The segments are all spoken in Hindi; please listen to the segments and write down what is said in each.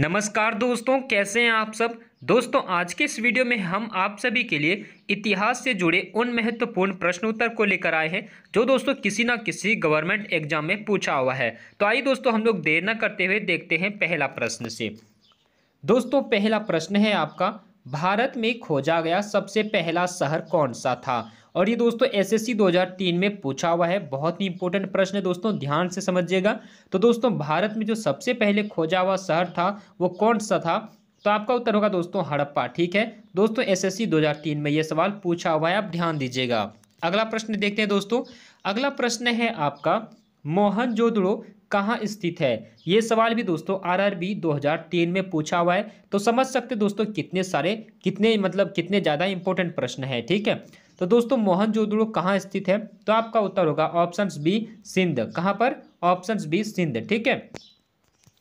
नमस्कार दोस्तों, कैसे हैं आप सब। दोस्तों आज के इस वीडियो में हम आप सभी के लिए इतिहास से जुड़े उन महत्वपूर्ण प्रश्न उत्तर को लेकर आए हैं जो दोस्तों किसी ना किसी गवर्नमेंट एग्जाम में पूछा हुआ है। तो आइए दोस्तों हम लोग देर न करते हुए देखते हैं पहला प्रश्न से। दोस्तों पहला प्रश्न है आपका, भारत में खोजा गया सबसे पहला शहर कौन सा था। और ये दोस्तों एसएससी 2003 में पूछा हुआ है, बहुत ही इंपॉर्टेंट प्रश्न है दोस्तों, ध्यान से समझिएगा। तो दोस्तों भारत में जो सबसे पहले खोजा हुआ शहर था वो कौन सा था, तो आपका उत्तर होगा दोस्तों हड़प्पा। ठीक है दोस्तों, एसएससी 2003 में ये सवाल पूछा हुआ है, आप ध्यान दीजिएगा। अगला प्रश्न देखते हैं दोस्तों। अगला प्रश्न है आपका, मोहनजोदड़ो कहाँ स्थित है। ये सवाल भी दोस्तों आरआरबी 2003 में पूछा हुआ है। तो समझ सकते दोस्तों कितने ज़्यादा इंपॉर्टेंट प्रश्न है। ठीक है तो दोस्तों मोहनजोदड़ो कहाँ स्थित है, तो आपका उत्तर होगा ऑप्शन बी सिंध। कहाँ पर, ऑप्शन बी सिंध। ठीक है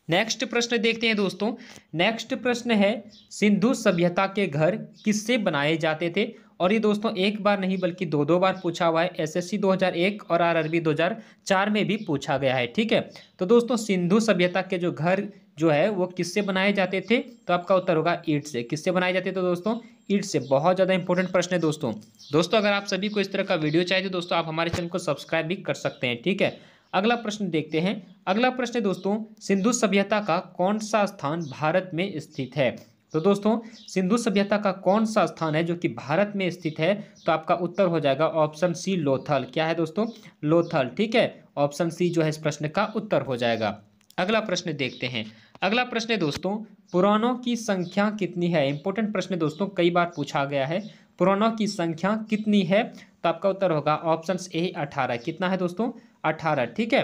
नेक्स्ट प्रश्न देखते हैं दोस्तों। नेक्स्ट प्रश्न है, सिंधु सभ्यता के घर किससे बनाए जाते थे। और ये दोस्तों एक बार नहीं बल्कि दो बार पूछा हुआ है, एसएससी 2001 और आरआरबी 2004 में भी पूछा गया है। ठीक है तो दोस्तों सिंधु सभ्यता के जो घर जो है वो किससे बनाए जाते थे, तो आपका उत्तर होगा ईंट से। किससे बनाए जाते थे तो दोस्तों ईंट से। बहुत ज़्यादा इंपॉर्टेंट प्रश्न है दोस्तों। दोस्तों अगर आप सभी को इस तरह का वीडियो चाहिए तो दोस्तों आप हमारे चैनल को सब्सक्राइब भी कर सकते हैं। ठीक है अगला प्रश्न देखते हैं। अगला प्रश्न दोस्तों, सिंधु सभ्यता का कौन सा स्थान भारत में स्थित है। तो दोस्तों सिंधु सभ्यता का कौन सा स्थान है जो कि भारत में स्थित है, तो आपका उत्तर हो जाएगा ऑप्शन सी लोथल। क्या है दोस्तों, लोथल। ठीक है ऑप्शन सी जो है इस प्रश्न का उत्तर हो जाएगा। अगला प्रश्न देखते हैं। अगला प्रश्न है दोस्तों, पुराणों की संख्या कितनी है। इंपॉर्टेंट प्रश्न दोस्तों, कई बार पूछा गया है, पुराणों की संख्या कितनी है, तो आपका उत्तर होगा ऑप्शन ए 18। कितना है दोस्तों, 18। ठीक है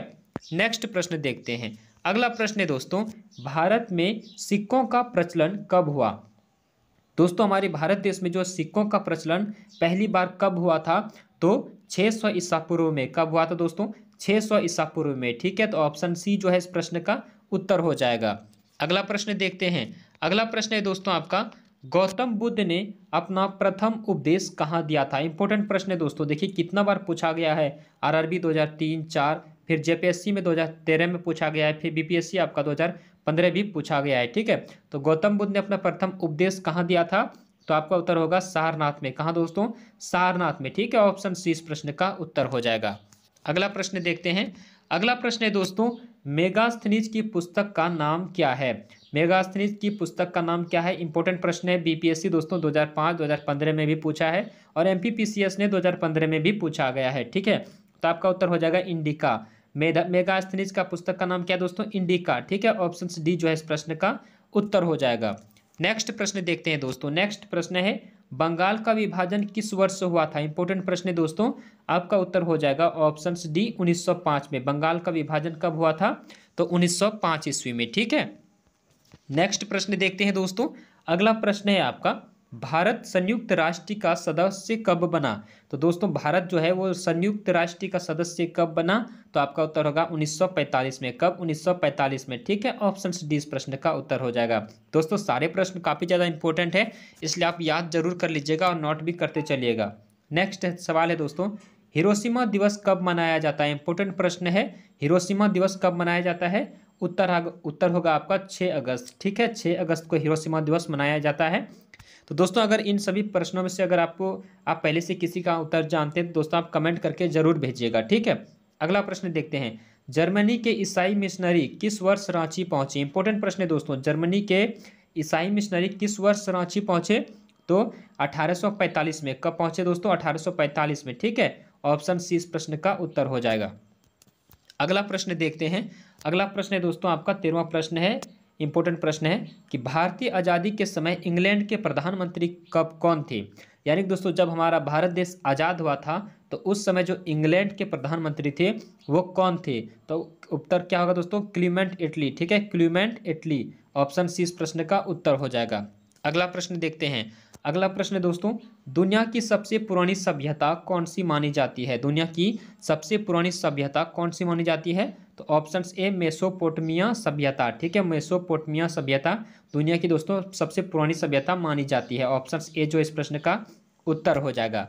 नेक्स्ट प्रश्न देखते हैं। अगला प्रश्न है दोस्तों, भारत में सिक्कों का प्रचलन कब हुआ। दोस्तों हमारे भारत देश में जो सिक्कों का प्रचलन पहली बार कब हुआ था, तो 600 ईसा पूर्व में। कब हुआ था दोस्तों, 600 ईसा पूर्व में। ठीक है तो ऑप्शन सी जो है इस प्रश्न का उत्तर हो जाएगा। अगला प्रश्न देखते हैं। अगला प्रश्न है दोस्तों आपका, गौतम बुद्ध ने अपना प्रथम उपदेश कहाँ दिया था। इंपॉर्टेंट प्रश्न है दोस्तों, देखिए कितना बार पूछा गया है, आरआरबी 2003, 4, फिर जेपीएससी में 2013 में पूछा गया है, फिर बीपीएससी आपका 2015 भी पूछा गया है। ठीक है तो गौतम बुद्ध ने अपना प्रथम उपदेश कहाँ दिया था, तो आपका उत्तर होगा सारनाथ में। कहाँ दोस्तों, सारनाथ में। ठीक है ऑप्शन सी इस प्रश्न का उत्तर हो जाएगा। अगला प्रश्न देखते हैं। अगला प्रश्न है दोस्तों, मेगास्थनीज की पुस्तक का नाम क्या है। मेगास्थनीज की पुस्तक का नाम क्या है, इंपॉर्टेंट प्रश्न है। बीपीएससी दोस्तों 2005 2015 में भी पूछा है और एमपीपीसीएस ने 2015 में भी पूछा गया है। ठीक है तो आपका उत्तर हो जाएगा इंडिका। मेगास्थनीज का पुस्तक का नाम क्या है दोस्तों, इंडिका। ठीक है ऑप्शन डी जो है इस प्रश्न का उत्तर हो जाएगा। नेक्स्ट प्रश्न देखते हैं दोस्तों। नेक्स्ट प्रश्न है, बंगाल का विभाजन किस वर्ष हुआ था। इंपॉर्टेंट प्रश्न है दोस्तों, आपका उत्तर हो जाएगा ऑप्शन डी 1905 में। बंगाल का विभाजन कब हुआ था, तो 1905 ईस्वी में। ठीक है नेक्स्ट प्रश्न देखते हैं दोस्तों। अगला प्रश्न है आपका, भारत संयुक्त राष्ट्र का सदस्य कब बना। तो दोस्तों भारत जो है वो संयुक्त राष्ट्र का सदस्य कब बना, तो आपका उत्तर होगा 1945 में। कब, 1945 में। ठीक है ऑप्शन डी इस प्रश्न का उत्तर हो जाएगा। दोस्तों सारे प्रश्न काफ़ी ज़्यादा इंपॉर्टेंट है, इसलिए आप याद जरूर कर लीजिएगा और नोट भी करते चलिएगा। नेक्स्ट सवाल है दोस्तों, हिरोशिमा दिवस कब मनाया जाता है। इंपॉर्टेंट प्रश्न है, हिरोशिमा दिवस कब मनाया जाता है, उत्तर होगा आपका 6 अगस्त। ठीक है 6 अगस्त को हिरोशिमा दिवस मनाया जाता है। तो दोस्तों अगर इन सभी प्रश्नों में से अगर आप पहले से किसी का उत्तर जानते हैं तो दोस्तों आप कमेंट करके जरूर भेजिएगा। ठीक है अगला प्रश्न देखते हैं, जर्मनी के ईसाई मिशनरी किस वर्ष रांची पहुंचे। इंपॉर्टेंट प्रश्न है दोस्तों, जर्मनी के ईसाई मिशनरी किस वर्ष रांची पहुंचे, तो 1845 में। कब पहुंचे दोस्तों, 1845 में। ठीक है ऑप्शन सी इस प्रश्न का उत्तर हो जाएगा। अगला प्रश्न देखते हैं। अगला प्रश्न है दोस्तों आपका 13वां प्रश्न है, इंपॉर्टेंट प्रश्न है कि भारतीय आज़ादी के समय इंग्लैंड के प्रधानमंत्री कब कौन थे। यानी कि दोस्तों जब हमारा भारत देश आज़ाद हुआ था तो उस समय जो इंग्लैंड के प्रधानमंत्री थे वो कौन थे, तो उत्तर क्या होगा दोस्तों, क्लीमेंट एटली। ठीक है क्लीमेंट एटली, ऑप्शन सी इस प्रश्न का उत्तर हो जाएगा। अगला प्रश्न देखते हैं। अगला प्रश्न दोस्तों, दुनिया की सबसे पुरानी सभ्यता कौन सी मानी जाती है। दुनिया की सबसे पुरानी सभ्यता कौन सी मानी जाती है, तो ऑप्शन ए मेसोपोटमिया सभ्यता। ठीक है मेसोपोटमिया सभ्यता दुनिया की दोस्तों सबसे पुरानी सभ्यता मानी जाती है। ऑप्शन ए जो इस प्रश्न का उत्तर हो जाएगा।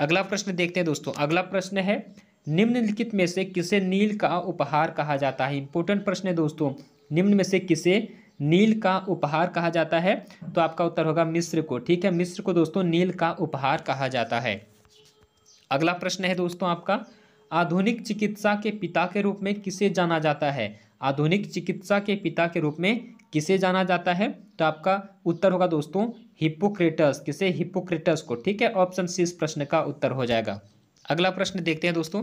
अगला प्रश्न देखते हैं दोस्तों। अगला प्रश्न है, निम्नलिखित में से किसे नील का उपहार कहा जाता है। इंपॉर्टेंट प्रश्न है दोस्तों, निम्न में से किसे नील का उपहार कहा जाता है, तो आपका उत्तर होगा मिस्र को। ठीक है, मिस्र को दोस्तों नील का उपहार कहा जाता है। अगला प्रश्न है दोस्तों आपका, आधुनिक चिकित्सा के पिता के रूप में किसे जाना जाता है? आधुनिक चिकित्सा के पिता के रूप में किसे जाना जाता है? तो आपका उत्तर होगा दोस्तों हिप्पोक्रेटस। किसे? हिप्पोक्रेटस को। ठीक है, ऑप्शन सी इस प्रश्न का उत्तर हो जाएगा। अगला प्रश्न देखते हैं दोस्तों।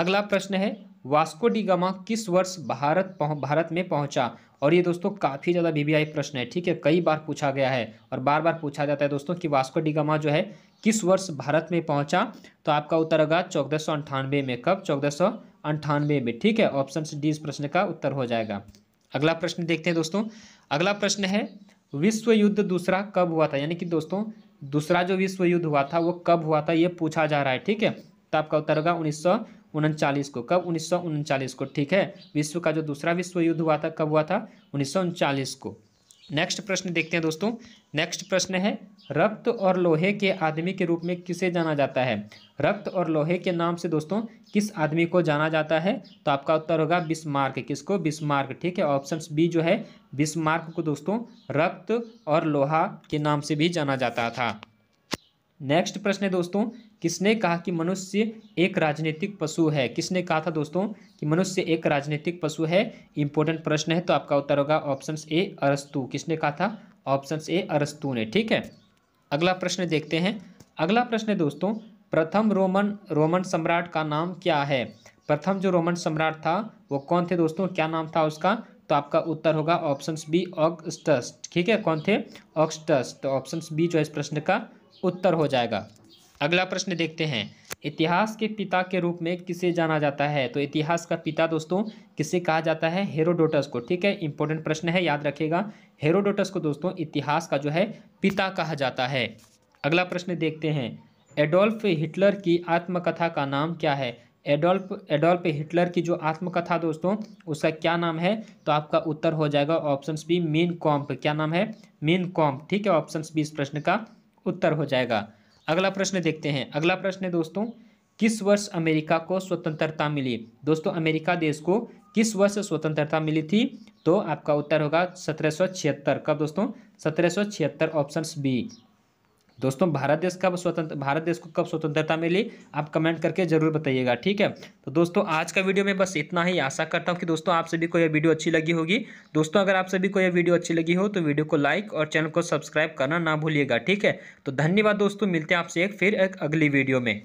अगला प्रश्न है वास्को डी गामा किस वर्ष भारत में पहुंचा? और ये दोस्तों काफ़ी ज़्यादा वीवीआई प्रश्न है। ठीक है, कई बार पूछा गया है और बार बार पूछा जाता है दोस्तों कि वास्को डी गामा जो है किस वर्ष भारत में पहुंचा। तो आपका उत्तर होगा 1498 में। कब? 1498 में। ठीक है, ऑप्शन डी इस प्रश्न का उत्तर हो जाएगा। अगला प्रश्न देखते हैं दोस्तों। अगला प्रश्न है विश्व युद्ध दूसरा कब हुआ था? यानी कि दोस्तों दूसरा जो विश्व युद्ध हुआ था वो कब हुआ था, ये पूछा जा रहा है। ठीक है, तो आपका उत्तर होगा 1939 को। कब? 1939 को। ठीक है, विश्व का जो दूसरा विश्व युद्ध हुआ था कब हुआ था? 1939 को। नेक्स्ट प्रश्न देखते हैं दोस्तों। नेक्स्ट प्रश्न है रक्त और लोहे के आदमी के रूप में किसे जाना जाता है? रक्त और लोहे के नाम से दोस्तों किस आदमी को जाना जाता है? तो आपका उत्तर होगा बिस्मार्क। किसको? बिस्मार्क। ठीक है, ऑप्शन बी जो है बिस्मार्क को दोस्तों रक्त और लोहा के नाम से भी जाना जाता था। नेक्स्ट प्रश्न है दोस्तों, किसने कहा कि मनुष्य एक राजनीतिक पशु है? किसने कहा था दोस्तों कि मनुष्य एक राजनीतिक पशु है? इंपॉर्टेंट प्रश्न है, तो आपका उत्तर होगा ऑप्शन ए अरस्तु। किसने कहा था? ऑप्शन ए अरस्तु ने। ठीक है, अगला प्रश्न देखते हैं। अगला प्रश्न है दोस्तों, प्रथम रोमन सम्राट का नाम क्या है? प्रथम जो रोमन सम्राट था वो कौन थे दोस्तों, क्या नाम था उसका? तो आपका उत्तर होगा ऑप्शन बी ऑगस्टस। ठीक है, कौन थे? ऑगस्टस। तो ऑप्शन बी जो है इस प्रश्न का उत्तर हो जाएगा। अगला प्रश्न देखते हैं, इतिहास के पिता के रूप में किसे जाना जाता है? तो इतिहास का पिता दोस्तों किसे कहा जाता है? हेरोडोटस को। ठीक है, इंपॉर्टेंट प्रश्न है, याद रखेगा। हेरोडोटस को दोस्तों इतिहास का जो है पिता कहा जाता है। अगला प्रश्न देखते हैं, एडोल्फ हिटलर की आत्मकथा का नाम क्या है? एडोल्फ हिटलर की जो आत्मकथा दोस्तों उसका क्या नाम है? तो आपका उत्तर हो जाएगा ऑप्शन बी मीन कॉम्प। क्या नाम है? Mean comp. ठीक है, ऑप्शन बी इस प्रश्न का उत्तर हो जाएगा। अगला प्रश्न देखते हैं। अगला प्रश्न है दोस्तों, किस वर्ष अमेरिका को स्वतंत्रता मिली? दोस्तों अमेरिका देश को किस वर्ष स्वतंत्रता मिली थी? तो आपका उत्तर होगा 1776। कब दोस्तों? 1776, ऑप्शन बी। दोस्तों भारत देश को कब स्वतंत्रता मिली, आप कमेंट करके जरूर बताइएगा। ठीक है, तो दोस्तों आज का वीडियो में बस इतना ही। आशा करता हूँ कि दोस्तों आप सभी को यह वीडियो अच्छी लगी होगी। दोस्तों अगर आप सभी को यह वीडियो अच्छी लगी हो तो वीडियो को लाइक और चैनल को सब्सक्राइब करना ना भूलिएगा। ठीक है, तो धन्यवाद दोस्तों, मिलते हैं आपसे एक अगली वीडियो में।